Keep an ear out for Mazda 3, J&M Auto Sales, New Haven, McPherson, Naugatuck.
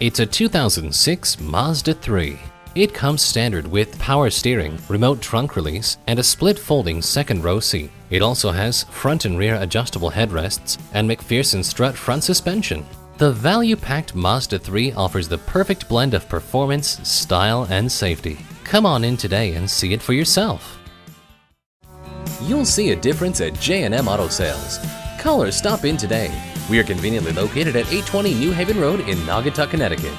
It's a 2006 Mazda 3. It comes standard with power steering, remote trunk release, and a split folding second row seat. It also has front and rear adjustable headrests and McPherson strut front suspension. The value-packed Mazda 3 offers the perfect blend of performance, style, and safety. Come on in today and see it for yourself. You'll see a difference at J&M Auto Sales. Call or stop in today. We are conveniently located at 820 New Haven Road in Naugatuck, Connecticut.